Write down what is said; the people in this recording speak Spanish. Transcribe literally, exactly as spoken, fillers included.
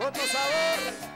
Otro sabor.